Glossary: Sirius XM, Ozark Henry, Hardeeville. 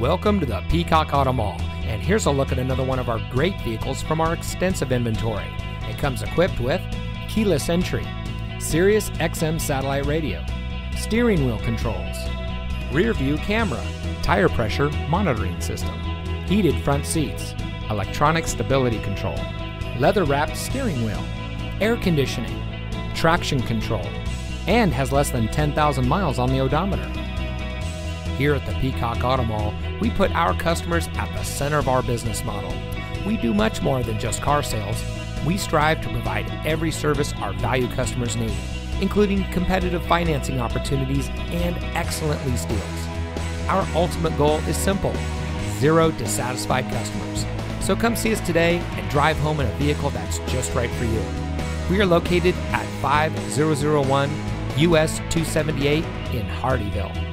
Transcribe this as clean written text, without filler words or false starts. Welcome to the Peacock Auto Mall, and here's a look at another one of our great vehicles from our extensive inventory. It comes equipped with keyless entry, Sirius XM satellite radio, steering wheel controls, rear view camera, tire pressure monitoring system, heated front seats, electronic stability control, leather wrapped steering wheel, air conditioning, traction control, and has less than 10,000 miles on the odometer. Here at the Peacock Auto Mall, we put our customers at the center of our business model. We do much more than just car sales. We strive to provide every service our valued customers need, including competitive financing opportunities and excellent lease deals. Our ultimate goal is simple: zero dissatisfied customers. So come see us today and drive home in a vehicle that's just right for you. We are located at 5001 US 278 in Hardeeville.